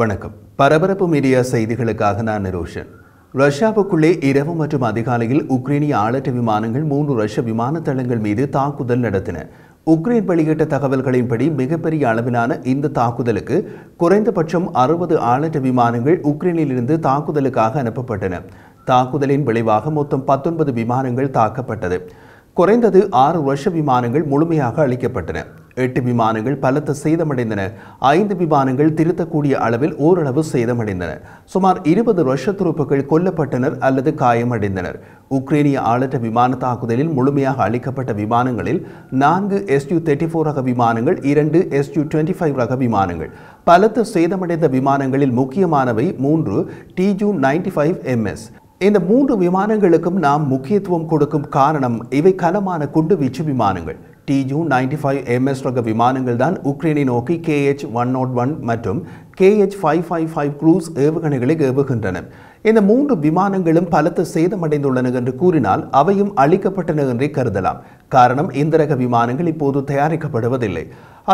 வணக்கம். பரபரப்பு மீடியா செய்திகளுக்காக நான் ரோஷன். ரஷ்யாவுக்குள்ளே இரவு மற்றும் அதிகாலையில் உக்ரைனிய ஆளற்ற விமானங்கள் 3 ரஷ்ய விமான தளங்கள் மீது தாக்குதல் நடத்தின. உக்ரைன் வெளியிட்ட தகவல்களின்படி மிகப்பெரிய அளவிலான இந்த தாக்குதலுக்கு குறைந்தபட்சம் 60 ஆளற்ற விமானங்கள் உக்ரைனிலிருந்து தாக்குதலுக்காக அனுப்பப்பட்டன. தாக்குதலின் விளைவாக மொத்தம் 19 விமானங்கள் தாக்கப்பட்டது. குறைந்தது 6 ரஷ்ய விமானங்கள் முழுமையாக அழிக்கப்பட்டன. 8 விமானங்கள் பலத்த சேதமடைந்தன. 5 விமானங்கள் திருத்தக்கூடிய அளவில் ஓரளவு சேதமடைந்தன. சுமார் 20 ரஷ்ய துருப்புகள் கொல்லப்பட்டனர் அல்லது காயமடைந்தனர். உக்ரைனிய ஆளற்ற விமான தாக்குதலில் முழுமையாக அழிக்கப்பட்ட விமானங்களில் 4 SU34 ரக விமானங்கள், 2 SU25 ரக விமானங்கள். பலத்த சேதமடைந்த விமானங்களில் முக்கியமானவை 3 TU-95MS. இந்த 3 விமானங்களுக்கும் நாம் முக்கியத்துவம் கொடுக்கும் காரணம், இவை கனமான குண்டு வீச்சு விமானங்கள். TU-95MS ரக விமானங்கள் தான் உக்ரைனை நோக்கி KH101 மற்றும் KH555 க்ரூஸ் ஏவுகணைகளை ஏவுகின்றன. இந்த 3 விமானங்களும் பலத்த சேதமடைந்துள்ளன என்று கூறினால் அவையும் அழிக்கப்பட்டன என்றே கருதலாம். காரணம், இந்த ரக விமானங்கள் இப்போது தயாரிக்கப்படுவதில்லை.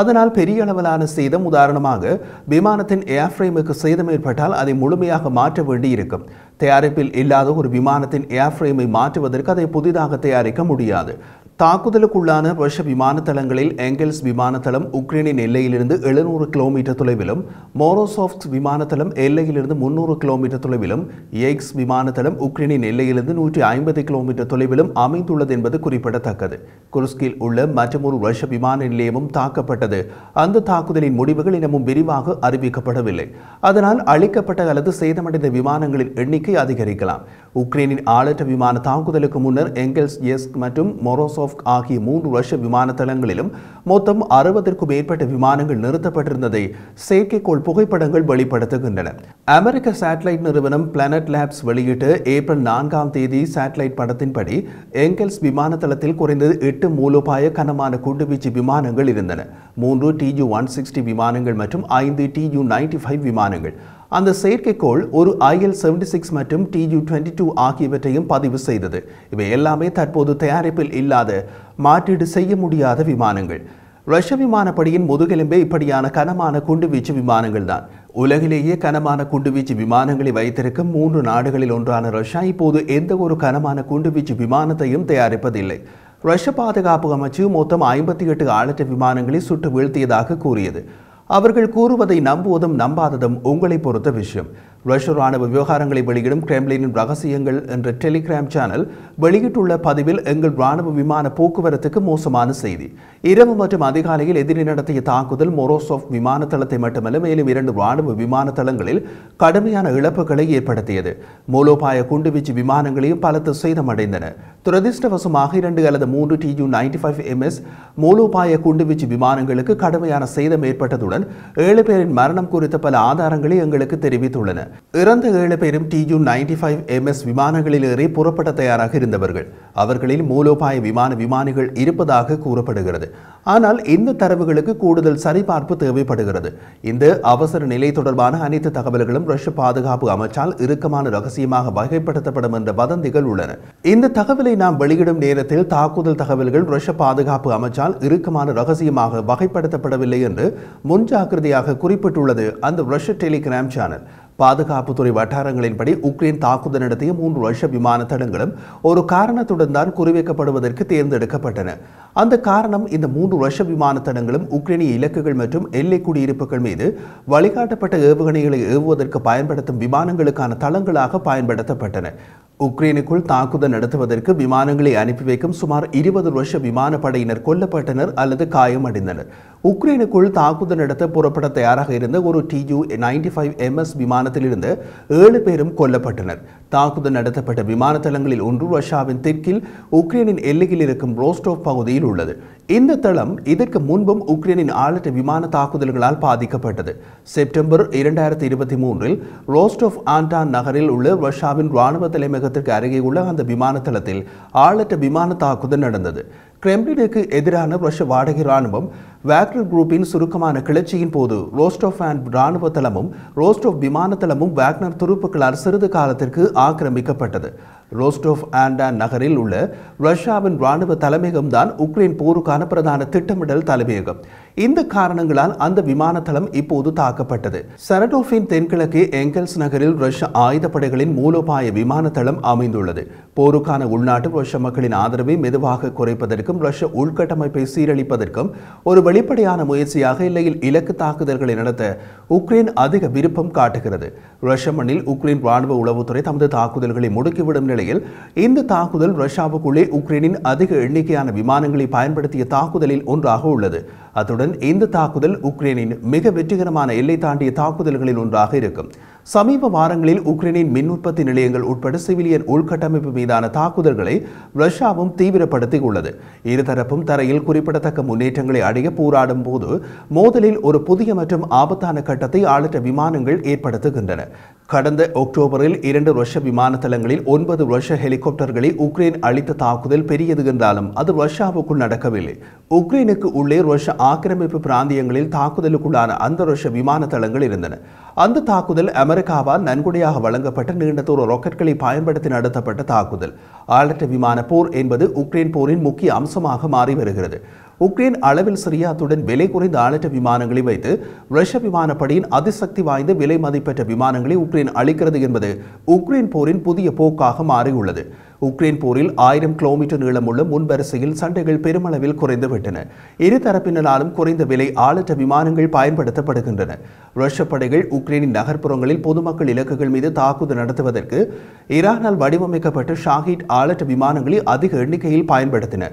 அதனால் பெரிய அளவிலான சேதம், உதாரணமாக விமானத்தின் ஏர்ஃப்ரேமுக்கு சேதம் ஏற்பட்டால் அதை முழுமையாக மாற்ற வேண்டி இருக்கும். தயாரிப்பில் இல்லாத ஒரு விமானத்தின் ஏர்ஃப்ரேமை மாற்றுவதற்கு அதை புதிதாக தயாரிக்க முடியாது. தாக்குதலுக்குள்ளான ரஷ்ய விமானத்தளங்களில் எங்கெல்ஸ் விமானத்தளம் உக்ரைனின் எல்லையிலிருந்து 700 கிலோமீட்டர் தொலைவிலும், மோரோசோவ் விமானத்தளம் எல்லையிலிருந்து 300 கிலோமீட்டர் தொலைவிலும், எக்ஸ் விமானத்தளம் உக்ரைனின் எல்லையிலிருந்து 150 கிலோமீட்டர் தொலைவிலும் அமைந்துள்ளது என்பது குறிப்பிடத்தக்கது. குர்ஸ்கில் உள்ள மற்றொரு ரஷ்ய விமான நிலையமும் தாக்கப்பட்டது. அந்த தாக்குதலின் முடிவுகள் இன்னமும் விரிவாக அறிவிக்கப்படவில்லை. அதனால் அழிக்கப்பட்ட அல்லது சேதமடைந்த விமானங்களின் எண்ணிக்கை அதிகரிக்கலாம். உக்ரைனின் ஆளற்ற விமான தாக்குதலுக்கு முன்னர் எங்கெல்ஸ், எஸ்க் மற்றும் மோரோசோவ் ஆகிய 3 ரஷ்ய விமான தளங்களிலும் மொத்தம் 60க்கும் மேற்பட்ட விமானங்கள் நிறுத்தப்பட்டிருந்ததை செயற்கைக்கோள் புகைப்படங்கள் வெளிப்படுத்துகின்றன. அமெரிக்க சேட்டலைட் நிறுவனம் பிளானட் லேப்ஸ் வெளியிட்ட ஏப்ரல் 4ஆம் தேதி சேட்டலைட் படத்தின்படி எங்கெல்ஸ் விமானத்தளத்தில் குறைந்தது 8 மூலோபாய கனமான குண்டுவீச்சு விமானங்கள் இருந்தன. 3 TU-160 விமானங்கள் மற்றும் 5 TU-95 விமானங்கள். அந்த செயற்கைக்கோள் ஒரு IL 76 மற்றும் TU-22 ஆகியவற்றையும் பதிவு செய்தது. இவை எல்லாமே தற்போது தயாரிப்பில் இல்லாத, மாற்றீடு செய்ய முடியாத விமானங்கள். ரஷ்ய விமானப்படையின் முதுகெலும்பே இப்படியான கனமான குண்டுவீச்சு விமானங்கள் தான். உலகிலேயே கனமான குண்டுவீச்சு விமானங்களை வைத்திருக்கும் 3 நாடுகளில் ஒன்றான ரஷ்யா இப்போது எந்த ஒரு கனமான குண்டுவீச்சு விமானத்தையும் தயாரிப்பதில்லை. ரஷ்ய பாதுகாப்பு அமைச்சு மொத்தம் 58 ஆளற்ற விமானங்களை சுட்டு வீழ்த்தியதாக கூறியது. அவர்கள் கூறுவதை நம்புவதும் நம்பாததும் உங்களை பொறுத்த விஷயம். ரஷ்ய ராணுவ விவகாரங்களை வெளியிடும் கிரெம்லினின் ரகசியங்கள் என்ற டெலிகிராம் சேனல் வெளியிட்டுள்ள பதிவில், எங்கள் ராணுவ விமான போக்குவரத்துக்கு மோசமான செய்தி. இரவு மற்றும் அதிகாலையில் எதிரி நடத்திய தாக்குதல் மொரோசோவ் விமானத்தளத்தை மட்டுமல்ல, மேலும் 2 ராணுவ விமான தளங்களில் கடுமையான இழப்புகளை ஏற்படுத்தியது. மூலோபாய குண்டுவீச்சு விமானங்களையும் பலத்த சேதமடைந்தன. துரதிருஷ்டவசமாக 2 அல்லது 3 TU-95MS மூலோபாய குண்டுவீச்சு விமானங்களுக்கு கடுமையான சேதம் ஏற்பட்டதுடன் 7 பேரின் மரணம் குறித்த பல ஆதாரங்களை எங்களுக்கு தெரிவித்துள்ளன. இறந்த 7 பேரும் TU-95MS விமானங்களில் ஏறி புறப்பட தயாராக இருந்தவர்கள். அவர்களில் மூலோபாய விமானிகள் இருப்பதாக கூறப்படுகிறது. ஆனால் இந்த தரவுகளுக்கு கூடுதல் சரிபார்ப்பு தேவைப்படுகிறது. இந்த அவசர நிலை தொடர்பான அனைத்து தகவல்களும் ரஷ்ய பாதுகாப்பு அமைச்சால் இறுக்கமான ரகசியமாக வகைப்படுத்தப்படும் என்ற வதந்திகள் உள்ளன. இந்த தகவலை நாம் வெளியிடும் நேரத்தில் தாக்குதல் தகவல்கள் ரஷ்ய பாதுகாப்பு அமைச்சால் இறுக்கமான ரகசியமாக வகைப்படுத்தப்படவில்லை என்று முன்ஜாக்கிரதையாக குறிப்பிட்டுள்ளது அந்த ரஷ்ய டெலிகிராம் சேனல். பாதுகாப்புத்துறை வட்டாரங்களின்படி உக்ரைன் தாக்குதல் நடத்திய 3 ரஷ்ய விமான தளங்களும் ஒரு காரணத்துடன் தான் குறிவைக்கப்படுவதற்கு தேர்ந்தெடுக்கப்பட்டன. அந்த காரணம், இந்த 3 ரஷ்ய விமான தளங்களும் உக்ரைனிய இலக்குகள் மற்றும் எல்லை குடியிருப்புகள் மீது வழிகாட்டப்பட்ட ஏவுகணைகளை ஏவுவதற்கு பயன்படுத்தும் விமானங்களுக்கான தளங்களாக பயன்படுத்தப்பட்டன. உக்ரைனுக்குள் தாக்குதல் நடத்துவதற்கு விமானங்களை அனுப்பி வைக்கும் சுமார் 20 ரஷ்ய விமானப்படையினர் கொல்லப்பட்டனர் அல்லது காயமடைந்தனர். உக்ரைனுக்குள் தாக்குதல் நடத்த புறப்பட தயாராக இருந்த ஒரு TU-95MS விமானத்திலிருந்து 7 பேரும் கொல்லப்பட்டனர். தாக்குதல் நடத்தப்பட்ட விமானத்தளங்களில் ஒன்று ரஷ்யாவின் தெற்கில் உக்ரைனின் எல்லையில் இருக்கும் ரோஸ்டோவ் பகுதியில் உள்ளது. இந்த தளம் இதற்கு முன்பும் உக்ரைனின் ஆளற்ற விமான தாக்குதல்களால் பாதிக்கப்பட்டது. செப்டம்பர் 2023 ரோஸ்டோவ் ஆண்டான் நகரில் உள்ள ரஷ்யாவின் ராணுவ தலைமையக அருகே உள்ள அந்த விமானத்தளத்தில் ஆளற்ற விமான தாக்குதல் நடந்தது. கிரெம்லினுக்கு எதிரான ரஷ்ய வாடகை ராணுவம் வாக்னர் குரூப்பின் சுருக்கமான கிளர்ச்சியின் போது ரோஸ்டோவ் ராணுவ தளமும் ரோஸ்டோவ் விமானத்தளமும் வாக்னர் துருப்புக்களால் சிறிது காலத்திற்கு ஆக்கிரமிக்கப்பட்டது. ரோஸ்டோவ் ஆண்டா நகரில் உள்ள ரஷ்யாவின் ராணுவ தலைமையகம்தான் உக்ரைன் போருக்கான பிரதான திட்டமிடல் தலைமையகம். இந்த காரணங்களால் அந்த விமானத்தளம் இப்போது தாக்கப்பட்டது. சரடோஃபின் தென்கிழக்கு எங்கெல்ஸ் நகரில் ரஷ்ய ஆயுதப்படைகளின் மூலோபாய விமானத்தளம் அமைந்துள்ளது. போருக்கான உள்நாட்டு ரஷ்ய மக்களின் ஆதரவை மெதுவாக குறைப்பதற்கும் ரஷ்ய உள்கட்டமைப்பை சீரழிப்பதற்கும் ஒரு வெளிப்படையான முயற்சியாக எல்லையில் இலக்கு தாக்குதல்களை நடத்த உக்ரைன் அதிக விருப்பம் காட்டுகிறது. ரஷ்ய மண்ணில் உக்ரைன் ராணுவ உளவுத்துறை தமது தாக்குதல்களை முடுக்கிவிடும் நிலையில் இந்த தாக்குதல் ரஷ்யாவுக்குள்ளே உக்ரைனின் அதிக எண்ணிக்கையான விமானங்களை பயன்படுத்திய தாக்குதலில் ஒன்றாக உள்ளது. அத்துடன் இந்த தாக்குதல் உக்ரைனின் மிக வெற்றிகரமான எல்லை தாண்டிய தாக்குதல்களில் ஒன்றாக இருக்கும். சமீப வாரங்களில் உக்ரைனின் மின் உற்பத்தி நிலையங்கள் உட்பட சிவிலியன் உள்கட்டமைப்பு மீதான தாக்குதல்களை ரஷ்யாவும் தீவிரப்படுத்தியுள்ளது. இருதரப்பும் தரையில் குறிப்பிடத்தக்க முன்னேற்றங்களை அடைய போராடும் போது மோதலில் ஒரு புதிய மற்றும் ஆபத்தான கட்டத்தை ஆளற்ற விமானங்கள் ஏற்படுத்துகின்றன. கடந்த அக்டோபரில் 2 ரஷ்ய விமான தளங்களில் 9 ரஷ்ய ஹெலிகாப்டர்களை உக்ரைன் அளித்த தாக்குதல் பெரியது என்றாலும் அது ரஷ்யாவுக்குள் நடக்கவில்லை. உக்ரைனுக்கு உள்ளே ரஷ்ய ஆக்கிரமிப்பு பிராந்தியங்களில் தாக்குதலுக்குள்ளான அந்த ரஷ்ய விமான தளங்கள் இருந்தன. அந்த தாக்குதல் அமெரிக்காவால் நன்கொடையாக வழங்கப்பட்ட நீண்ட தூர ராக்கெட்களை பயன்படுத்தி நடத்தப்பட்ட தாக்குதல். ஆளற்ற விமான போர் என்பது உக்ரைன் போரின் முக்கிய அம்சமாக மாறி வருகிறது. உக்ரைன் அளவில் சிரியாத்துடன் விலை குறைந்த ஆளற்ற விமானங்களை வைத்து ரஷ்ய விமானப்படையின் அதிசக்தி வாய்ந்த விலை மதிப்பெற்ற விமானங்களை உக்ரைன் அளிக்கிறது என்பது உக்ரைன் போரின் புதிய போக்காக மாறியுள்ளது. உக்ரைன் போரில் 1000 கிலோமீட்டர் நீளமுள்ள முன்வரிசையில் சண்டைகள் பெருமளவில் குறைந்துவிட்டன. இருதரப்பினராலும் குறைந்த விலை ஆளற்ற விமானங்கள் பயன்படுத்தப்படுகின்றன. ரஷ்ய படைகள் உக்ரைனின் நகர்ப்புறங்களில் பொதுமக்கள் இலக்குகள் மீது தாக்குதல் நடத்துவதற்கு ஈரானால் வடிவமைக்கப்பட்ட ஷாஹிட் ஆளற்ற விமானங்களை அதிக எண்ணிக்கையில் பயன்படுத்தின.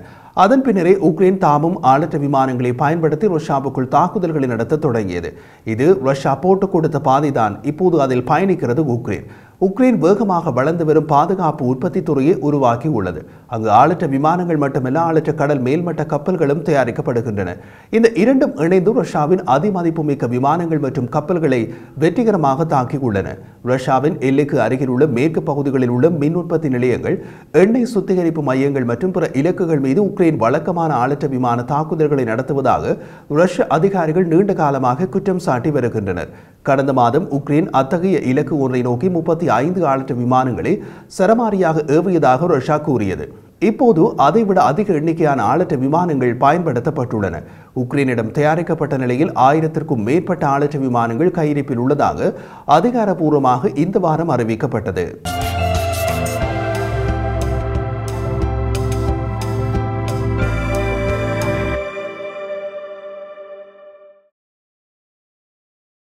அதன் பின்னரே உக்ரைன் தாமும் ஆளற்ற விமானங்களை பயன்படுத்தி ரஷ்யாவுக்குள் தாக்குதல்களை நடத்த தொடங்கியது. இது ரஷ்யா போட்டுக் கொடுத்த பாதைதான் இப்போது அதில் பயணிக்கிறது உக்ரைன். உக்ரைன் வேகமாக வளர்ந்து வரும் பாதுகாப்பு உற்பத்தி துறையை உருவாக்கி உள்ளது. அங்கு ஆளற்ற விமானங்கள் மட்டுமல்ல, ஆளற்ற கடல் மேல்மட்ட கப்பல்களும் தயாரிக்கப்படுகின்றன. இந்த இரண்டும் இணைந்து ரஷ்யாவின் அதிமதிப்புமிக்க விமானங்கள் மற்றும் கப்பல்களை வெற்றிகரமாக தாக்கி உள்ளன. ரஷ்யாவின் எல்லைக்கு அருகில் உள்ள மேற்கு பகுதிகளில் உள்ள மின் உற்பத்தி நிலையங்கள், எண்ணெய் சுத்திகரிப்பு மையங்கள் மற்றும் பிற இலக்குகள் மீது உக்ரைன் வழக்கமான ஆளற்ற விமான தாக்குதல்களை நடத்துவதாக ரஷ்ய அதிகாரிகள் நீண்ட காலமாக குற்றம் சாட்டி வருகின்றனர். கடந்த மாதம் உக்ரைன் அத்தகைய இலக்கு ஒன்றை நோக்கி 35 ஆளற்ற விமானங்களை சரமாரியாக ஏவியதாக ரஷ்யா கூறியது. இப்போது அதைவிட அதிக எண்ணிக்கையான ஆளற்ற விமானங்கள் பயன்படுத்தப்பட்டுள்ளன. உக்ரைனிடம் தயாரிக்கப்பட்ட நிலையில் 1000க்கும் மேற்பட்ட ஆளற்ற விமானங்கள் கையிருப்பில் உள்ளதாக அதிகாரப்பூர்வமாக இந்த வாரம் அறிவிக்கப்பட்டது.